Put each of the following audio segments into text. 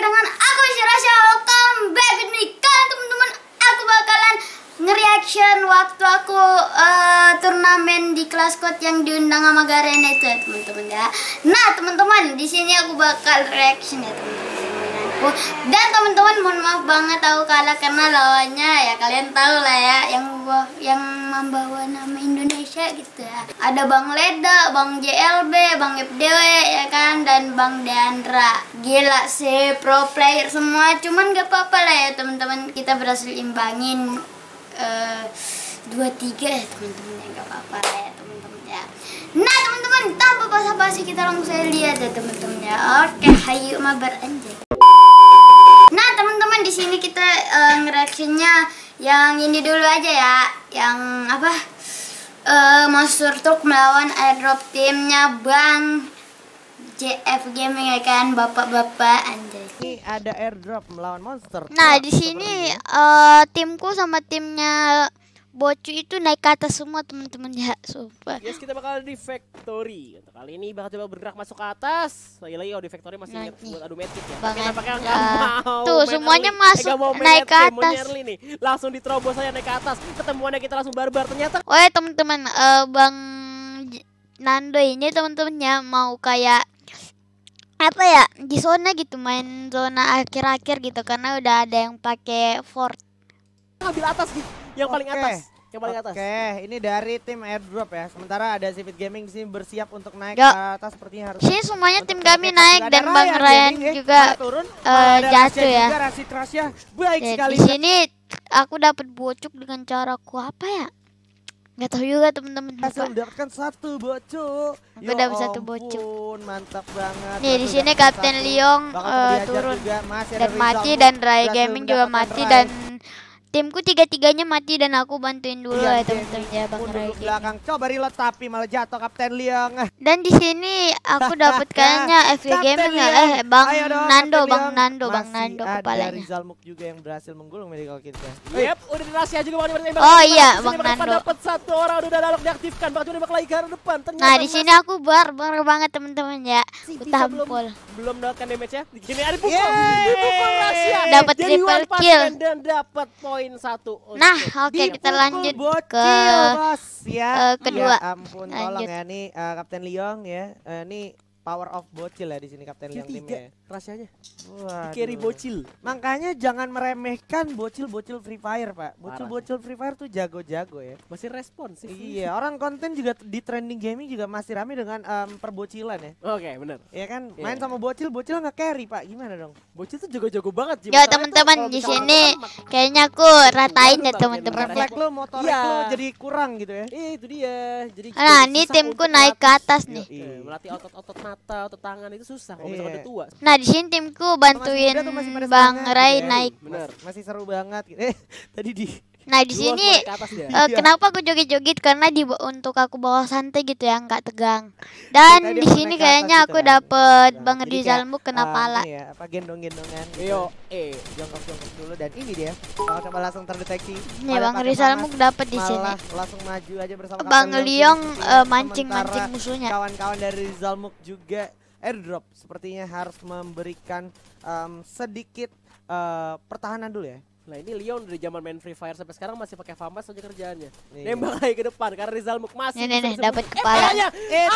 lagi dengan aku Syirasha. Welcome back with me. Kalian teman-teman, aku bakalan nge-reaction waktu aku turnamen di kelas squad yang diundang sama Garena itu ya teman-teman ya. Nah teman-teman, di sini aku bakal reaction ya teman-teman. Dan teman-teman mohon maaf banget aku kalah karena lawannya ya kalian tahu lah ya, yang membawa nama Indonesia gitu ya. Ada Bang LetDa, Bang JLB, Bang Ip dewe ya kan, dan Bang Deandra. Gila sih pro player semua, cuman gak apa-apa lah ya teman-teman, kita berhasil imbangin 2-3 ya teman-teman ya, nggak apa-apa lah ya teman-teman ya. Nah teman-teman, tanpa basa-basi kita langsung lihat ya teman-teman ya. Oke, hayu mabar anjay. Nah teman-teman, di sini kita ngereaksinya yang ini dulu aja ya, yang apa? Monster Truck melawan airdrop timnya Bang JF Gaming ya kan, bapak-bapak anjay. Ini ada airdrop melawan Monster Truck. Nah, di sini timku sama timnya Bocu itu naik ke atas semua teman-teman ya, super. Yes, kita bakal di factory. Kali ini bakal coba bergerak masuk ke atas. Lagi-lagi oh, di factory masih ingat buat adu medkit ya. Kita pakai mau. Tuh, semuanya masuk naik ke atas. Nih. Langsung diterobos aja naik ke atas. Ketemuannya kita langsung barbar ternyata. Oh ya, teman-teman, Bang Nando ini teman-temannya mau kayak apa ya, di zona gitu, main zona akhir-akhir gitu karena udah ada yang pakai fort ambil atas gitu, yang paling atas, yang paling atas. Oke, ini dari tim airdrop ya. Sementara ada Sipit Gaming di sini bersiap untuk naik ke atas seperti harus. Sini semuanya tim kami naik dan Bang Ryan juga turun, jatuh ya. Baik sekali. Di sini aku dapat bocok dengan caraku apa ya? Gak tau juga temen-temen. Aku mendapatkan satu bocok. Aku dapat satu bocok. Mantap banget. Nih di sini Kapten Leong turun dan mati, dan Ray Gaming juga mati, dan timku tiga-tiganya mati dan aku bantuin dulu ya teman-teman ya, Bang Ray. Belakang coba reload tapi malah jatuh Kapten Leong. Dan di sini aku dapat kayaknya FE Gaming ya, Bang Nando kepalanya. Ada Rizalmuk juga yang berhasil menggulung medical kita. Yep, udah di Rasyah juga mau ditembak. Oh iya, Bang Nando. Dapat satu orang udah dalok diaktifkan, Bang Nando bakal lagi ke depan. Nah, di sini aku barbar banget teman-teman ya. Kita belum mendapatkan damage-nya. Di sini ada pukul. Pukul Rasyah. Dapat triple kill dan dapat satu. Nah, oke, kita lanjut ke kedua. Ya ampun, tolong ya nih Kapten Leong ya. Ini power of bocil ya di sini Kapten Leong timnya. Rasanya. Wah. Carry bocil. Makanya jangan meremehkan bocil-bocil Free Fire, Pak. Bocil-bocil Free Fire tuh jago-jago ya. Masih responsif. Iya, orang konten juga di trending gaming juga masih ramai dengan perbocilan ya. Oke, benar. Iya kan? Main sama bocil nggak carry, Pak. Gimana dong? Bocil tuh jago-jago banget. Ya teman-teman di sini kayaknya aku ratain ya teman-teman. Refleks lo, motor lo jadi kurang gitu ya. Iya, itu dia. Jadi nah, ini timku naik ke atas nih. Melatih otot-otot mata, otot tangan itu susah kalau misalnya udah tua. Nah, di sini timku bantuin Bang Ray naik. Bener, masih seru banget gitu. Tadi di nah, di sini kenapa aku joget-joget karena di untuk aku bawa santai gitu ya, nggak tegang. Dan di sini kayaknya aku dapet Bang Rizalmuk kena pala. Iya, apa gendong-gendongan. Yo, jongkok-jongkok dulu dan ini dia. Coba langsung terdeteksi. Nih Bang Rizalmuk dapet di sini. Langsung maju aja bersama Bang Leong mancing-mancing musuhnya. Kawan-kawan dari Rizalmuk juga airdrop sepertinya harus memberikan sedikit pertahanan dulu ya. Nah ini Leong dari zaman main Free Fire sampai sekarang masih pakai Famas aja kerjaannya. Nembak lagi ke depan karena Rizalmuk masih dapat kepalanya.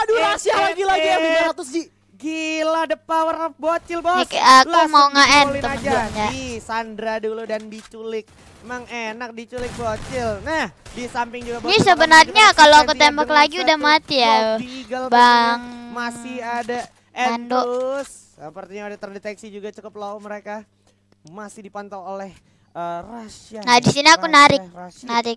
Aduh, Rasyah lagi M500G. Gila, the power of bocil bos. Aku mau nge-end teman-temannya. Di Sandra dulu dan diculik. Emang enak diculik bocil. Nah, di samping juga bocil. Ini sebenarnya kalau aku tembak lagi udah mati ya. Bang masih ada Nando. Sepertinya udah terdeteksi juga cukup low mereka. Masih dipantau oleh Rasyah. Nah, di sini aku narik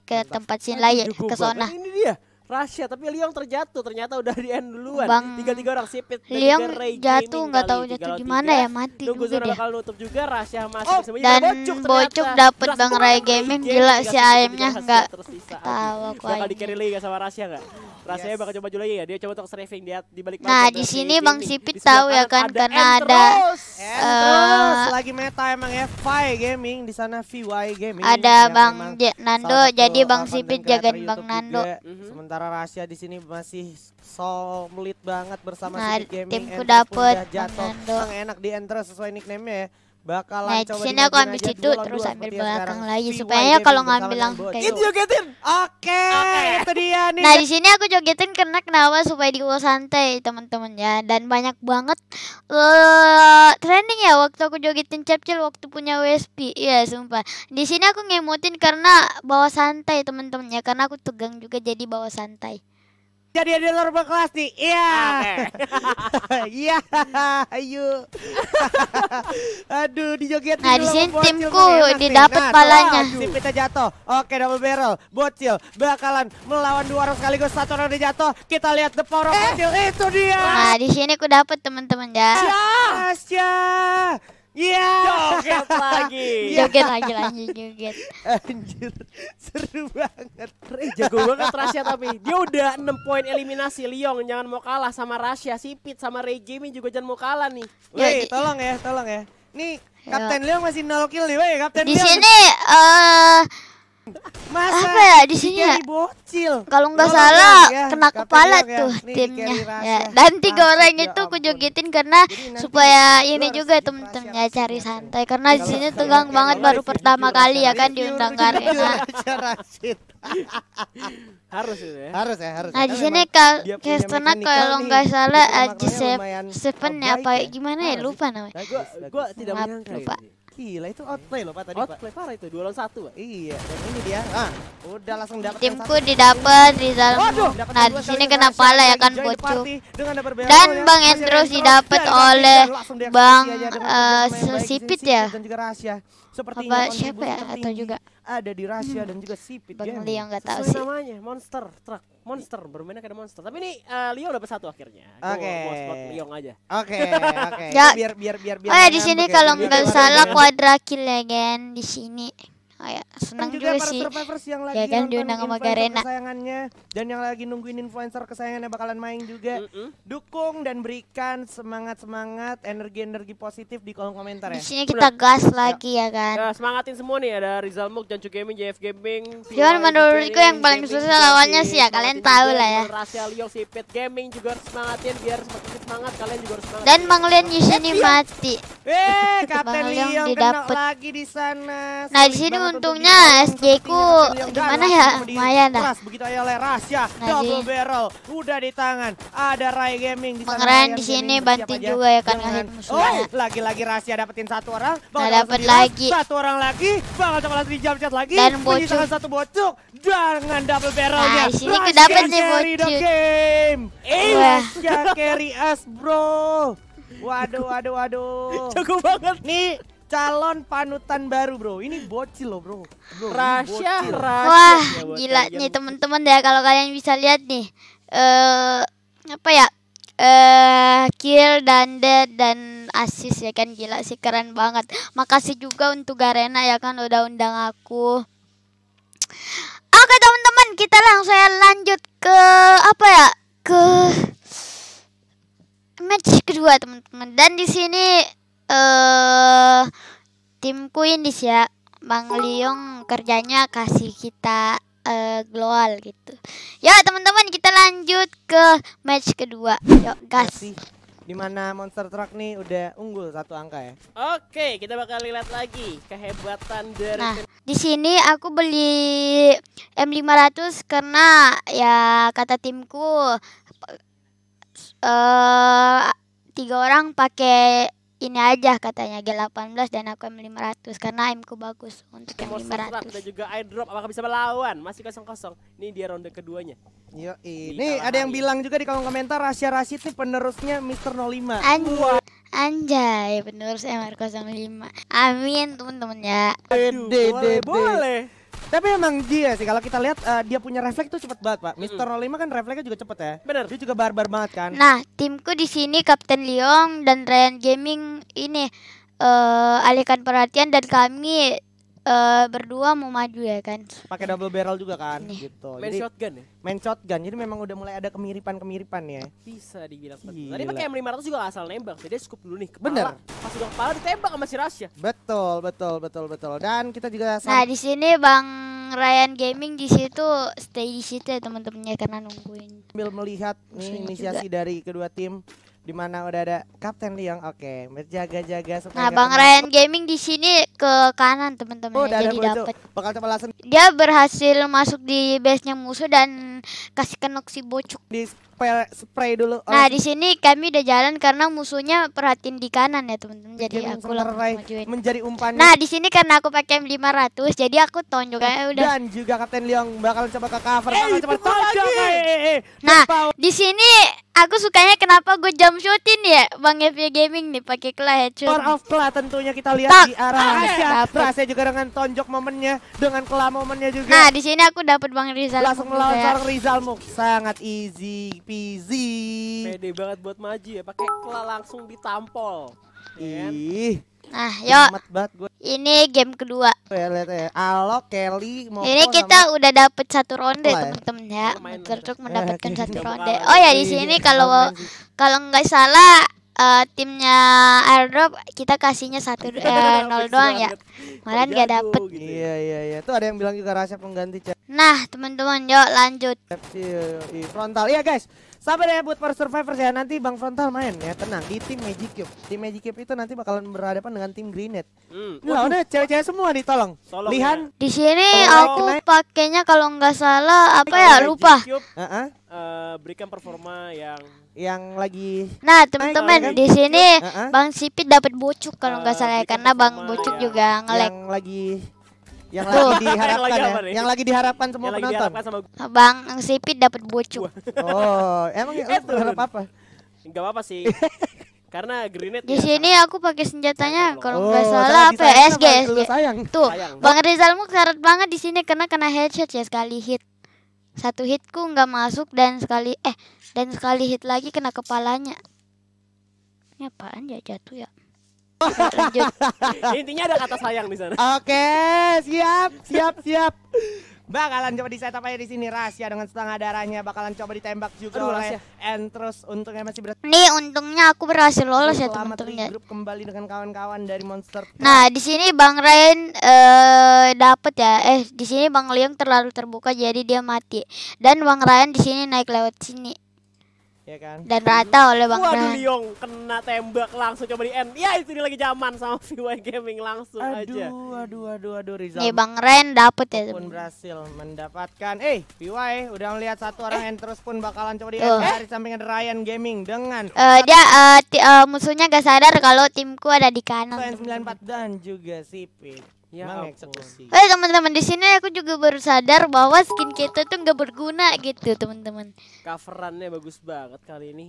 ke tempat sini lagi ke zona. Ini dia. Rasyah tapi Leong terjatuh, ternyata udah di end duluan. Tiga orang Sipit Leong jatuh, nggak tahu jatuh gimana ya, mati juga dia. Bakal nutup juga Rasyah masih. Dan bocok dapet Bang Ray Gaming, gila si ayamnya nggak tahu aku. Bakal di-carry lagi sama Rasyah nggak? Rasyah bakal coba dulu lagi ya, dia coba untuk strafing dia di balik. Nah, di sini Bang Sipit tahu ya kan karena ada lagi meta emang FE Gaming di sana, VY Gaming. Ada Bang Nando, jadi Bang Sipit jagain Bang Nando. Rasyah di sini masih solid banget bersama Sipit Gaming. Timku dapet Bang Nando. Enak di enter sesuai nickname-nya ya. Bakalan coba di sini aku ambil situ terus ambil belakang lagi supaya kalau ngambil langsung kayak gitu. Jogetin. Oke, itu dia nih. Nah, di sini aku jogetin karena kenapa supaya diulas santai, teman-teman ya. Dan banyak banget trending ya waktu aku jogetin capcil waktu punya WSP. Iya, sumpah. Di sini aku ngemotin karena bawa santai, teman-teman ya. Karena aku tegang juga jadi bawa santai. Jadi ada luar berkelas nih, iya, iya, ayo, aduh, dijoget. Nah di sini timku didapat palanya. Sipitnya jatuh, oke double barrel, bocil bakalan melawan dua orang sekaligus, satu orang jatuh. Kita lihat the power of bocil, itu dia. Nah di sini aku dapat teman-teman ya. Syirasha. Iya, joget lagi, joget lagi lanjut joget. Anjir, seru banget. Ray jago banget Rasyah tapi dia udah 6 poin eliminasi. Leong jangan mau kalah sama Rasyah, Sipit sama Ray Gaming juga jangan mau kalah nih. Woi, tolong ya, tolong ya. Nih, Kapten Leong masih 0 kill nih, woi Kapten Leong. Di sini masa apa ya di sini ya? Kalau nggak salah ya, kena kepala ya, tuh nih, timnya. Ya, dan 3 orang itu aku jogetin karena supaya ini juga temen-temennya cari santai karena di sini tegang banget baru pertama kali ya kan diundang Garena. Harus ya. Harus ya, harus. Nah, di sini Kestena kalau nggak salah G7 ya apa gimana ya lupa namanya. Gua tidak menyangka. Gila itu outplay loh Pak tadi. Outplay parah itu 2-1 Pak. Iya, dan ini dia. Ah, udah langsung dapat. Timku didapat Rizalmuk. Nah, di sini kena pala ya kan Bocu. Dan Bang Enzo didapat oleh Bang Sipit ya. Dan juga Rasyah. Sepertinya siapa ya atau juga ada di Rasyah dan juga Sipit Bang Leong enggak tahu sih. Namanya Monster Truck. Monster bermainnya kayak monster. Tapi ini Leong dapat 1 akhirnya. Oke. Buat Leong aja. Oke, oke. Biar. Oh ya di sini kalau nggak salah quadrakil ya kan di sini. Oh ya, senang juga sih. Ya kan diundang sama Garena. Dan yang lagi nungguin influencer kesayangannya bakalan main juga. Dukung dan berikan semangat-semangat, energi-energi positif di kolom komentar ya. Di sini kita gas lagi ya kan. Semangatin semua nih ada Rizalmuk, Game Gaming, JF Gaming. Cuman menurutku yang paling susah lawannya sih ya kalian tahu lah ya. Rasyah, Leong, Sipit Gaming juga semangatin biar semakin semangat kalian juga semangat. Dan Bang Leong di sini mati. Kapten Leong didapat lagi di sana. Nah di sini untungnya SG ku gimana ya lumayan dah. Begitu aja oleh Rasyah double barrel udah di tangan ada Ray Gaming di sana. Pangeran di sini bantuin juga ya kan ngahit musuhnya. Lagi-lagi Rasyah dapetin 1 orang, bakal dapat lagi 1 orang lagi, bakal coba lagi jump shot lagi. Dan Bocu satu bocuk dengan double barrelnya. Nah, di sini kedapat nih Bocu. Rasyah carry us bro. Waduh. Cukup banget nih. Calon panutan baru bro, ini bocil loh bro Rasyah. Wah gila nih teman-teman ya kalau kalian bisa lihat nih apa ya kill dan dead dan assist ya kan gila sih keren banget. Makasih juga untuk Garena ya kan udah undang aku. Oke teman-teman kita langsung lanjut ke apa ya ke match kedua teman-teman dan di sini timku ini sih ya Bang Leong kerjanya kasih kita global gitu. Ya teman-teman kita lanjut ke match kedua. Yuk gas. Dimana Monster Truck nih udah unggul 1 angka ya. Oke kita bakal lihat lagi kehebatan dari. Nah di sini aku beli M500 karena ya kata timku 3 orang pakai ini aja katanya G18 dan aku M500 karena aimku bagus untuk M500. Dan juga airdrop apakah bisa melawan masih 0-0. Ini dia ronde keduanya. Yo ini ada yang bilang juga di kolom komentar Rasyah Rasyid nih penerusnya Mr. 05. Anjay penerus MR05. Amin teman-teman ya. Boleh. Tapi emang dia sih kalau kita lihat dia punya refleks tuh cepet banget Pak. Mr. 05 kan refleksnya juga cepet ya. Bener. Dia juga barbar banget kan. Nah timku di sini Kapten Leong dan Ryan Gaming ini alihkan perhatian dan kami berdua mau maju ya kan. Pakai double barrel juga kan ini. Gitu. Main shotgun ya. Main shotgun jadi memang udah mulai ada kemiripan-kemiripan ya. Bisa dibilang. Tadi pakai M500 juga asal nembak. Jadi scoop dulu nih. Bener. Pas udah kepala ditembak sama si Rasyah. Betul. Dan kita juga. Nah di sini Bang Ryan Gaming di situ stay di situ ya teman-temannya karena nungguin. Sambil melihat inisiasi dari kedua tim. Dimana udah ada Kapten Leong. Oke, berjaga-jaga supaya. Nah, Bang Ryan Gaming di sini ke kanan, teman-teman. Oh, ya, jadi dapat. Dia berhasil masuk di base-nya musuh dan kasih kenok si Bocuk. Di spray dulu. Nah, di sini kami udah jalan karena musuhnya perhatiin di kanan ya, teman-teman. Jadi aku menjadi umpannya. Nah, di sini karena aku pakai M500, jadi aku tonjoknya udah. Dan juga Kapten Leong bakal coba ke cover. Nah, di sini aku sukanya kenapa gue jump shootin ya, Bang FE Gaming nih pakai kla headshot. Power of kla tentunya kita lihat di arah Rasyah juga dengan tonjok momennya, dengan kla momennya juga. Nah, di sini aku dapat Bang Rizal. Langsung melawan seorang Rizalmuk. Sangat easy. Easy. Pede banget buat maju ya, pakai kla langsung ditampol. Ih. Nah, yuk. Ini game kedua. Alok, Kelly, ini kita udah dapet satu ronde, teman-teman ya. Monster Truck mendapatkan satu ronde. Oh ya, di sini kalau nggak salah timnya airdrop kita kasihnya 1-0 doang ya. Malah nggak dapet. Iya. Tuh ada yang bilang juga Rasyah pengganti. Nah, teman-teman, yuk lanjut. Frontal, iya guys. Sabar ya buat para survivors ya, nanti Bang Frontal main ya, tenang di tim Magic Cube. Tim Magic Cube itu nanti bakalan berhadapan dengan tim Green Net. Nah, udah cewek-cewek semua nih, tolong. Lihan. Di sini aku pakainya kalau nggak salah apa ya, lupa. Berikan performa yang lagi. Nah, teman-teman, di sini Bang Sipit dapat Bocuk kalau nggak salah karena Bang Bocuk juga nge-lag. Yang lagi diharapkan ya, yang lagi diharapkan semua penonton. Bang Sipit dapat Bocuk. Oh, emang itu harap apa? Enggak apa-apa sih. Karena Green Net. Di sini aku pakai senjatanya kalau enggak salah PSG. Tuh, Bang Rizalmu karat banget di sini karena kena headshot ya, sekali hit. Satu hitku enggak masuk dan sekali hit lagi kena kepalanya. Ini apaan ya, jatuh ya? Intinya ada kata sayang di sana. Oke, siap. Bakalan coba di setup aja di sini Rasyah dengan setengah darahnya, bakalan coba ditembak juga oleh Entrus. Untungnya masih berat. Nih, untungnya aku berhasil lolos ya, teman-teman. Grup kembali dengan kawan-kawan dari Monster. Nah, di sini Bang Ryan dapat ya. Di sini Bang Leong terlalu terbuka jadi dia mati. Dan Bang Ryan di sini naik lewat sini. Ya kan? Dan rata oleh Bang Ryan. Waduh, Leong kena tembak langsung coba di end. Ya, itu dia lagi zaman sama VY Gaming langsung aja. Aduh Rizal. Nih Bang Ryan dapet ya. Pun berhasil mendapatkan. VY udah melihat satu orang yang terus pun bakalan coba di end. Dari samping ada Ryan Gaming dengan musuhnya gak sadar kalau timku ada di kanan. N94 dan juga Sipit. Ya, teman-teman, di sini aku juga baru sadar bahwa skin kita tuh nggak berguna gitu, teman-teman. Coverannya bagus banget kali ini.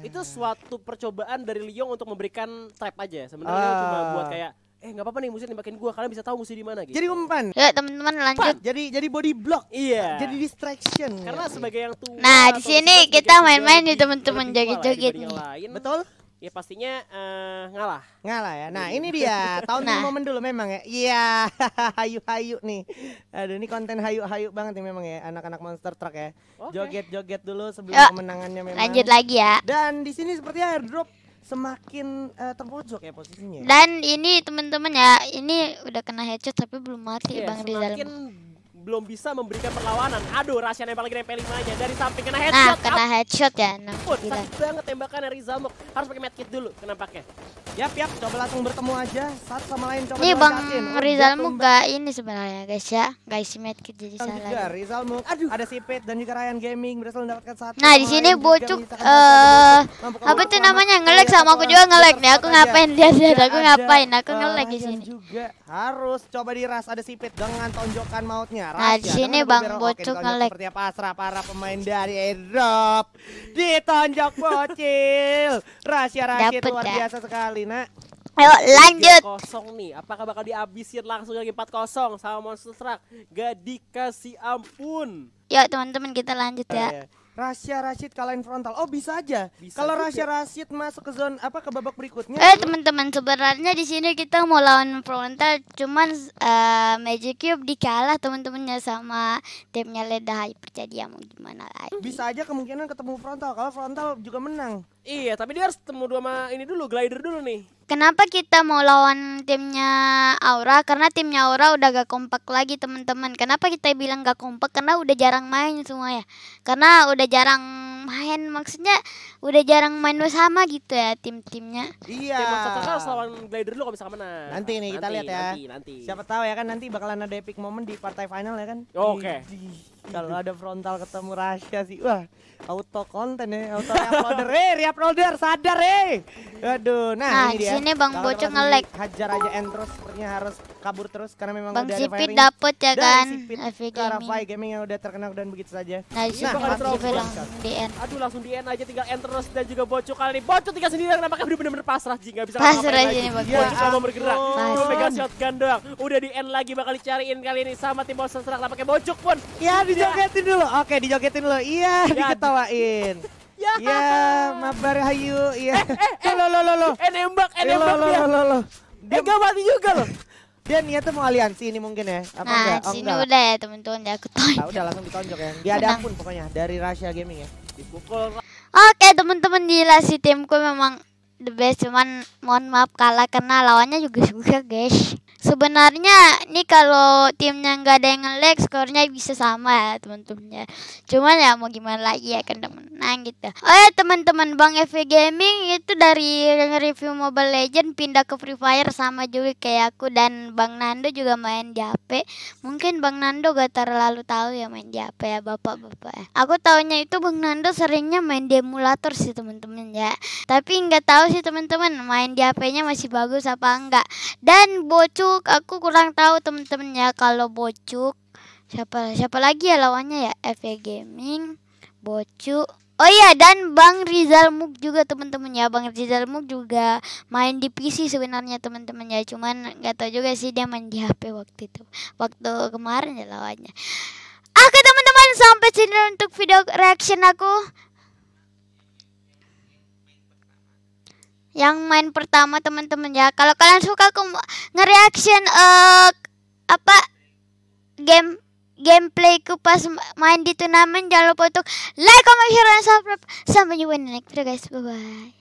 Itu suatu percobaan dari Leong untuk memberikan trap aja. Sebenarnya cuma buat kayak nggak apa-apa nih musuh nembakin gua, kalian bisa tahu musuh di mana gitu. Jadi umpan. Ya, teman-teman, lanjut. Jadi body block. Iya. Jadi distraction. Karena sebagai yang tua. Nah, di sini kita main-main nih, teman-teman, joget-joget nih. Betul? Ya pastinya ngalah ya. Nah, ini dia tahun momen dulu memang ya. Iya, hayu-hayu nih. Aduh, ini konten hayu-hayu banget nih memang ya anak-anak Monster Truck ya. Joget-joget dulu sebelum kemenangannya memang. Lanjut lagi ya. Dan di sini sepertinya airdrop semakin terpojok ya posisinya. Dan ini teman-teman ya, ini udah kena headshot tapi belum mati Bang Rizal. Belum bisa memberikan perlawanan. Aduh, Rasyah nempel lagi P5-nya dari samping kena headshot. Nah, kena headshot ya. Sakit banget tembakan dari Rizalmuk. Harus pakai medkit dulu. Kenapa kek? Yap, coba langsung bertemu aja satu sama lain, coba. Nih Bang Rizalmuk gak ini sebenarnya, guys ya. Guys, si medkit jadi salah. Juga Rizalmuk. Aduh, ada Sipit dan juga Ryan Gaming berhasil mendapatkan satu. Nah, di sini Bocuk apa tuh namanya? Nge-lag sama aku juga nge-lag nih. Aku ngapain dia? Aku ngapain? Aku nge-lag di sini. Juga harus coba diras ada Sipit dengan tonjokan mautnya. Nah, di sini Bang Bocuk nge-lag. Seperti pasrah para pemain dari airdrop. Ditonjok bocil. Rasyah Rasyid luar biasa sekali, Nak. Ayo lanjut. 3-0 nih. Apakah bakal dihabisin langsung lagi 4-0 sama Monster Truck? Gak dikasih ampun. Yuk, teman-teman, kita lanjut ya. Rasyah Rasyid kalahin Frontal. Oh, bisa aja. Kalau Rasyah Rasyid masuk ke zone ke babak berikutnya. Teman-teman, sebenarnya di sini kita mau lawan Frontal, cuman Magic Cube dikalah teman-temannya sama timnya LetDa Hyper. Jadi ya mau gimana lagi. Bisa aja kemungkinan ketemu Frontal kalau Frontal juga menang. Iya, tapi dia harus temu dua sama ini dulu, glider dulu nih. Kenapa kita mau lawan timnya Aura? Karena timnya Aura udah gak kompak lagi, teman-teman. Kenapa kita bilang gak kompak? Karena udah jarang main semua ya. Karena udah jarang main, maksudnya udah jarang main bersama gitu ya tim-timnya. Iya. Tim Monster Truck harus lawan glider dulu kalau bisa menang. Nanti nih kita lihat ya. Nanti. Siapa tahu ya kan nanti bakalan ada epic moment di partai final ya kan. Oke. Kalau ada Frontal ketemu Rasyah sih, wah. Auto konten ya, auto reuploader. Reuploader sadar Aduh, nah ini dia. Ini Bang Bocu nge-lag. Hajar aja Entro, sepertinya harus kabur terus karena memang Bang udah ada firing. Bang Sipit dapet ya kan, VY Gaming yang udah terkenal dan begitu saja. Nah, aduh langsung di end aja, tinggal Entro dan juga Bocu kali ini. Bocu tinggal sendiri, nampaknya bener-bener pasrah Ji, gak bisa pasrah lagi. Bocu gak mau bergerak, cuma pegang shotgun doang. Udah di end lagi, bakal dicariin kali ini sama tim Monster Truck, nampaknya Bocu pun. Ya dijogetin dulu, oke dijogetin dulu, iya diketawain. Ya, mabar hayu, ya. Nembak. Dia gak mati juga loh. Dia niatnya mau aliansi ini mungkin ya. Apa enggak? Nah, sini udah ya teman-teman, ya aku tonjok. Udah langsung ditonjok ya. Dia ada akun pokoknya dari Rasyah Gaming ya. Dipukul. Oke, teman-teman, gila sih timku memang the best, cuman mohon maaf kalah karena lawannya juga susah, guys. Sebenarnya nih kalau timnya nggak ada yang nge-lag skornya bisa sama ya teman-temannya. Cuman ya mau gimana lagi ya kan menang gitu. Oh ya teman-teman, Bang FE Gaming itu dari review Mobile Legend pindah ke Free Fire sama juga kayak aku, dan Bang Nando juga main di HP. Mungkin Bang Nando gak terlalu tahu ya main di HP ya bapak-bapak. Aku taunya itu Bang Nando seringnya main di emulator sih teman-teman ya. Tapi nggak tahu sih teman-teman main di HP-nya masih bagus apa enggak. Dan Bocu aku kurang tahu temen-temen ya. Kalau Bocu siapa lagi ya lawannya ya, FE Gaming, Bocu. Oh iya, dan Bang Rizalmuk juga temen-temen ya. Bang Rizalmuk juga main di PC sebenarnya temen-temen ya. Cuman nggak tahu juga sih dia main di HP waktu itu. Waktu kemarin ya lawannya. Oke teman-teman, sampai sini untuk video reaction aku. Yang main pertama teman-teman ya. Kalau kalian suka aku nge-reaction gameplay ku pas main di turnamen, jangan lupa untuk like, comment, share, dan subscribe. Sampai jumpa di next video guys. Bye bye.